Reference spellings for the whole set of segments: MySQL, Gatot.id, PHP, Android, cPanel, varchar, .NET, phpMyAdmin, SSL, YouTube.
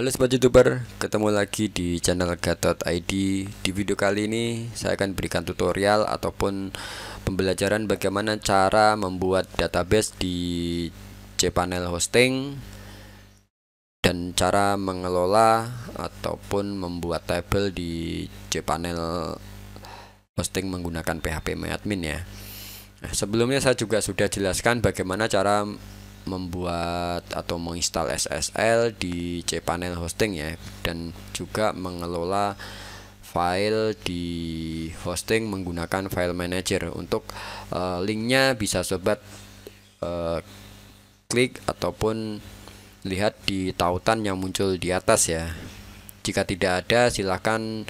Halo sobat YouTuber, ketemu lagi di channel Gatot.id. Di video kali ini saya akan berikan tutorial ataupun pembelajaran bagaimana cara membuat database di cPanel hosting dan cara mengelola ataupun membuat tabel di cPanel hosting menggunakan phpMyAdmin ya. Nah, sebelumnya saya juga sudah jelaskan bagaimana cara membuat atau menginstal SSL di cPanel hosting ya, dan juga mengelola file di hosting menggunakan file manager. Untuk linknya bisa sobat klik ataupun lihat di tautan yang muncul di atas ya. Jika tidak ada, silahkan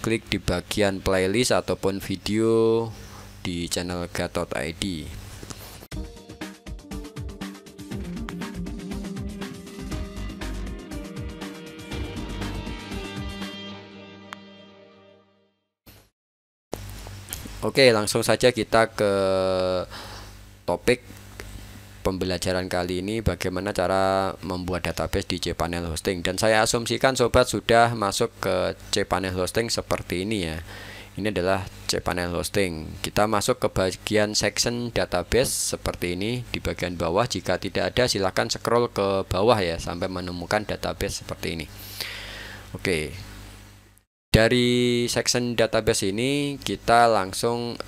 klik di bagian playlist ataupun video di channel Gatot.id. Oke, langsung saja kita ke topik pembelajaran kali ini, bagaimana cara membuat database di cPanel hosting. Dan saya asumsikan sobat sudah masuk ke cPanel hosting seperti ini ya. Ini adalah cPanel hosting. Kita masuk ke bagian section database seperti ini di bagian bawah. Jika tidak ada, silahkan scroll ke bawah ya sampai menemukan database seperti ini. Oke. Dari section database ini kita langsung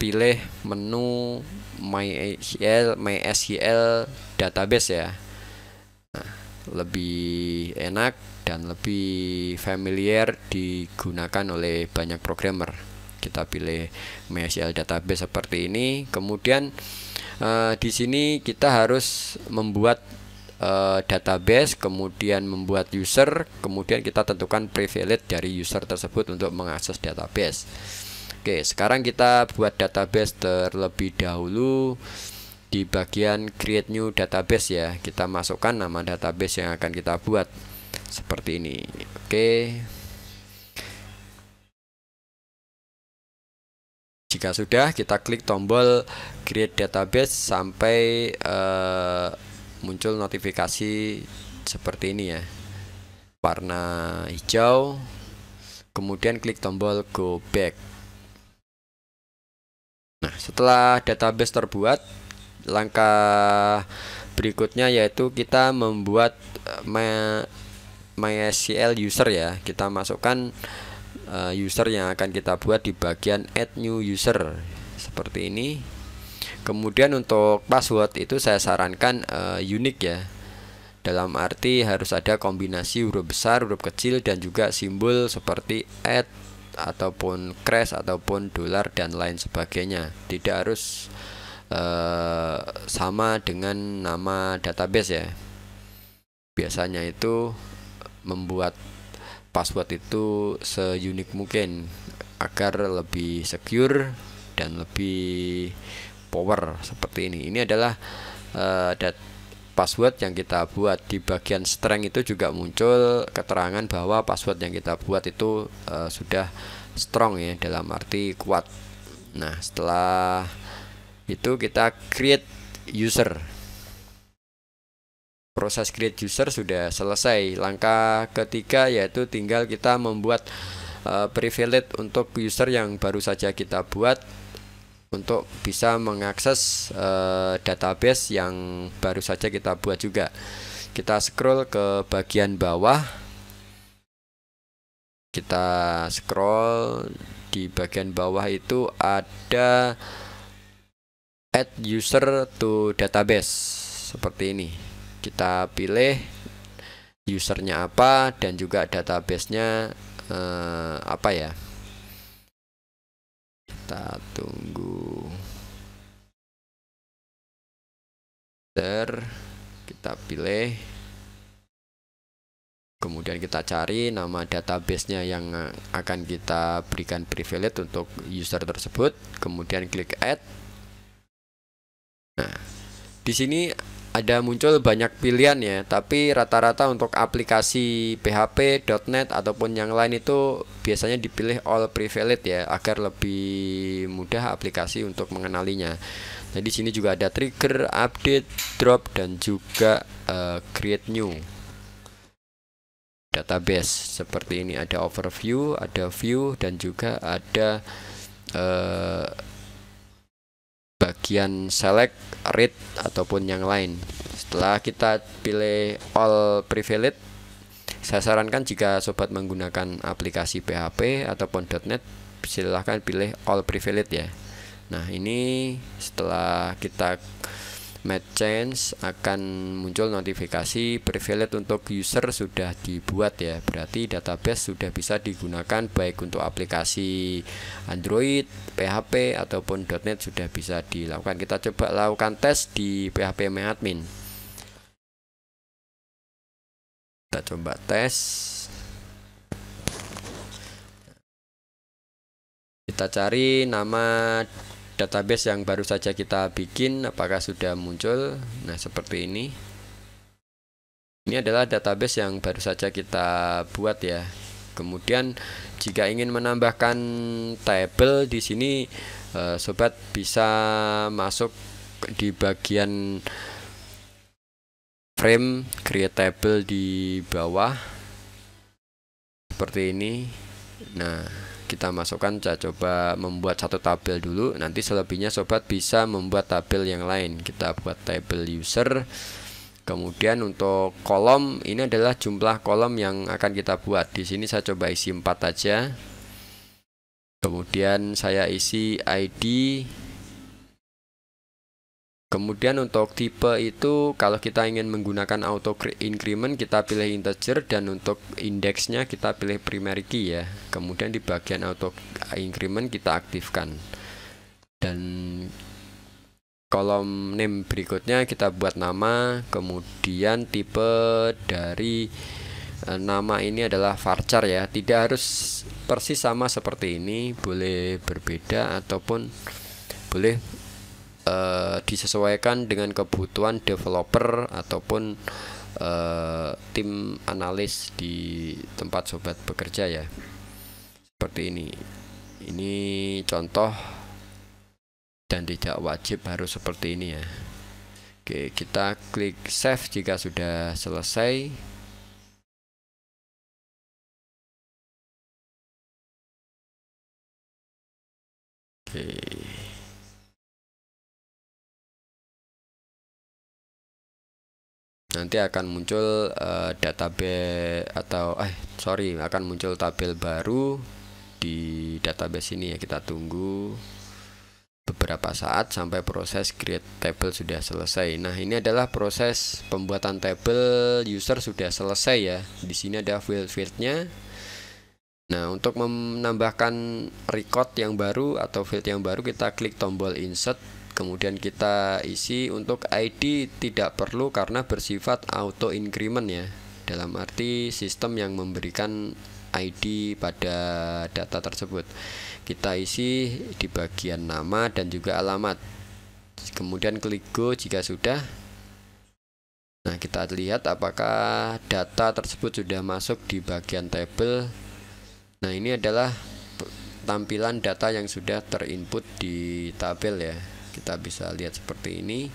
pilih menu MySQL database ya. Nah, lebih enak dan lebih familiar digunakan oleh banyak programmer. Kita pilih MySQL database seperti ini. Kemudian di sini kita harus membuat database, kemudian membuat user, kemudian kita tentukan privilege dari user tersebut untuk mengakses database. Oke, sekarang kita buat database terlebih dahulu di bagian create new database ya. Kita masukkan nama database yang akan kita buat seperti ini. Oke. Jika sudah, kita klik tombol create database sampai muncul notifikasi seperti ini ya, warna hijau. Kemudian klik tombol go back. Nah, setelah database terbuat, langkah berikutnya yaitu kita membuat MySQL user ya. Kita masukkan user yang akan kita buat di bagian add new user seperti ini. Kemudian untuk password itu saya sarankan unik ya, dalam arti harus ada kombinasi huruf besar, huruf kecil, dan juga simbol seperti at ataupun crash ataupun dolar dan lain sebagainya. Tidak harus sama dengan nama database ya. Biasanya itu membuat password itu seunik mungkin agar lebih secure dan lebih power seperti ini. Ini adalah password yang kita buat. Di bagian strength itu juga muncul keterangan bahwa password yang kita buat itu sudah strong ya, dalam arti kuat. Nah, setelah itu kita create user. Proses create user sudah selesai. Langkah ketiga yaitu tinggal kita membuat privilege untuk user yang baru saja kita buat untuk bisa mengakses database yang baru saja kita buat juga. Kita scroll ke bagian bawah. Kita scroll di bagian bawah itu ada add user to database seperti ini. Kita pilih usernya apa dan juga databasenya apa ya. Kita tunggu kita pilih, kemudian kita cari nama databasenya yang akan kita berikan privilege untuk user tersebut, kemudian klik add. Nah, di sini ada muncul banyak pilihan ya, tapi rata-rata untuk aplikasi PHP, .NET ataupun yang lain itu biasanya dipilih all privilege ya, agar lebih mudah aplikasi untuk mengenalinya. Dan di sini juga ada trigger, update, drop, dan juga create new database seperti ini. Ada overview, ada view, dan juga ada bagian select, read, ataupun yang lain. Setelah kita pilih all privilege, saya sarankan jika sobat menggunakan aplikasi PHP ataupun .NET, silahkan pilih all privilege ya. Nah, ini setelah kita make change akan muncul notifikasi privilege untuk user sudah dibuat ya. Berarti database sudah bisa digunakan baik untuk aplikasi Android, PHP ataupun .NET sudah bisa dilakukan. Kita coba lakukan tes di phpMyAdmin. Kita coba tes. Kita cari nama database yang baru saja kita bikin, apakah sudah muncul. Nah, seperti ini. Ini adalah database yang baru saja kita buat ya. Kemudian jika ingin menambahkan tabel di sini, sobat bisa masuk di bagian frame create table di bawah seperti ini. Nah, kita masukkan, saya coba membuat satu tabel dulu, nanti selebihnya sobat bisa membuat tabel yang lain. Kita buat tabel user, kemudian untuk kolom ini adalah jumlah kolom yang akan kita buat. Di sini saya coba isi 4 aja, kemudian saya isi ID. Kemudian untuk tipe itu, kalau kita ingin menggunakan auto increment, kita pilih integer, dan untuk indeksnya kita pilih primary key ya. Kemudian di bagian auto increment kita aktifkan. Dan kolom name berikutnya kita buat nama, kemudian tipe dari nama ini adalah varchar ya. Tidak harus persis sama seperti ini, boleh berbeda ataupun boleh disesuaikan dengan kebutuhan developer ataupun tim analis di tempat sobat bekerja ya. Seperti ini. Ini contoh dan tidak wajib harus seperti ini ya. Oke, kita klik save jika sudah selesai. Oke. Nanti akan muncul database atau akan muncul tabel baru di database ini ya. Kita tunggu beberapa saat sampai proses create table sudah selesai. Nah, ini adalah proses pembuatan tabel user sudah selesai ya. Di sini ada field fieldnya. Nah, untuk menambahkan record yang baru atau field yang baru, kita klik tombol insert. Kemudian kita isi untuk ID tidak perlu karena bersifat auto increment ya. Dalam arti sistem yang memberikan ID pada data tersebut. Kita isi di bagian nama dan juga alamat. Kemudian klik go jika sudah. Nah, kita lihat apakah data tersebut sudah masuk di bagian tabel. Nah, ini adalah tampilan data yang sudah terinput di tabel ya. Kita bisa lihat seperti ini.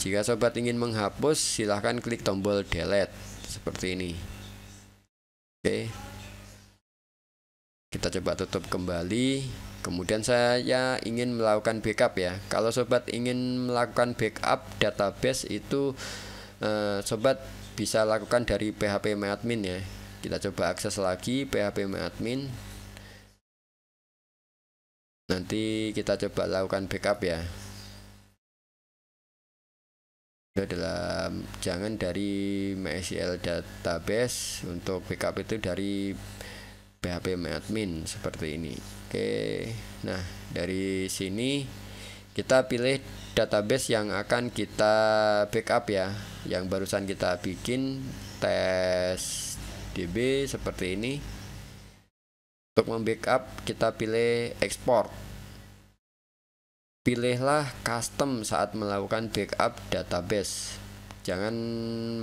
Jika sobat ingin menghapus, silahkan klik tombol delete seperti ini. Oke, kita coba tutup kembali. Kemudian saya ingin melakukan backup ya. Kalau sobat ingin melakukan backup database itu, sobat bisa lakukan dari phpMyAdmin ya. Kita coba akses lagi phpMyAdmin. Nanti kita coba lakukan backup ya. Itu adalah jangan dari MySQL database, untuk backup itu dari phpMyAdmin seperti ini. Oke. Nah, dari sini kita pilih database yang akan kita backup ya, yang barusan kita bikin tes DB seperti ini. Untuk membackup kita pilih ekspor. Pilihlah custom saat melakukan backup database. Jangan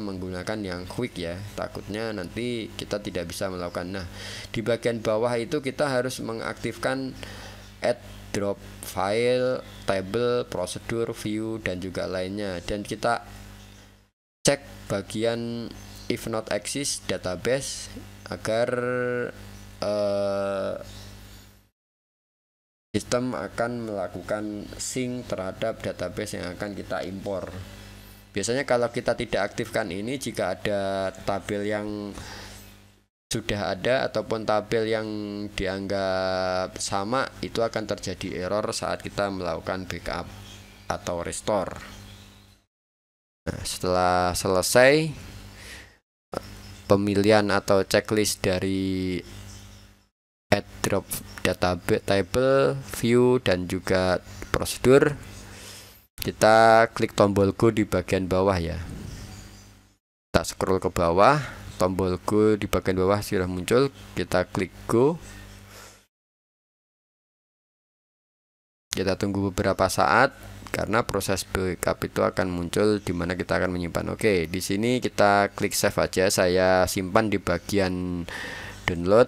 menggunakan yang quick ya, takutnya nanti kita tidak bisa melakukan. Nah, di bagian bawah itu kita harus mengaktifkan add, drop file, table, prosedur, view, dan juga lainnya. Dan kita cek bagian if not exist database agar sistem akan melakukan sync terhadap database yang akan kita impor. Biasanya kalau kita tidak aktifkan ini, jika ada tabel yang sudah ada ataupun tabel yang dianggap sama, itu akan terjadi error saat kita melakukan backup atau restore. Nah, setelah selesai pemilihan atau checklist dari add, drop database, table, view, dan juga prosedur, kita klik tombol go di bagian bawah ya. Kita scroll ke bawah, tombol go di bagian bawah sudah muncul, kita klik go. Kita tunggu beberapa saat karena proses backup itu akan muncul di mana kita akan menyimpan. Oke, di sini kita klik save aja. Saya simpan di bagian download.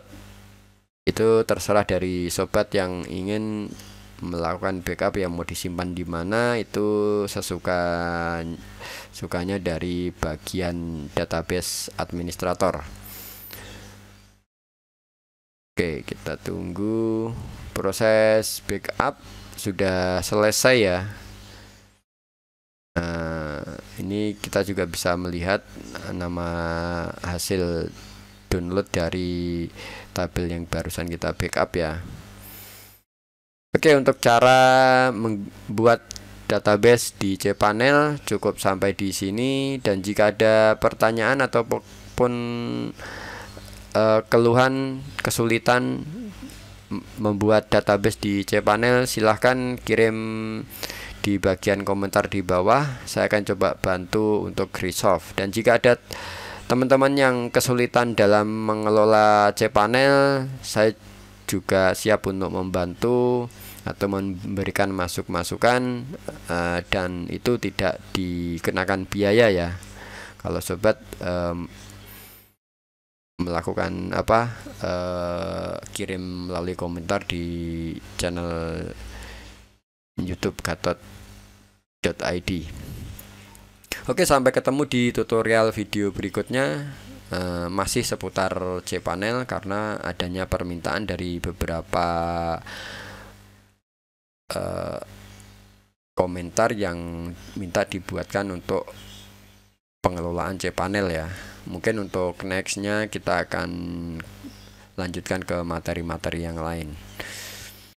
Itu terserah dari sobat yang ingin melakukan backup, yang mau disimpan di mana itu sesukanya dari bagian database administrator. Oke, kita tunggu. Proses backup sudah selesai ya. Nah, ini kita juga bisa melihat nama hasil download dari tabel yang barusan kita backup ya. Oke, untuk cara membuat database di cPanel cukup sampai di sini, dan jika ada pertanyaan ataupun keluhan kesulitan membuat database di cPanel, silahkan kirim di bagian komentar di bawah. Saya akan coba bantu untuk resolve. Dan jika ada teman-teman yang kesulitan dalam mengelola cPanel, saya juga siap untuk membantu atau memberikan masukan dan itu tidak dikenakan biaya ya. Kalau sobat melakukan kirim melalui komentar di channel YouTube Gatot.id. Oke, sampai ketemu di tutorial video berikutnya, masih seputar cPanel karena adanya permintaan dari beberapa komentar yang minta dibuatkan untuk pengelolaan cPanel ya. Mungkin untuk nextnya kita akan lanjutkan ke materi-materi yang lain.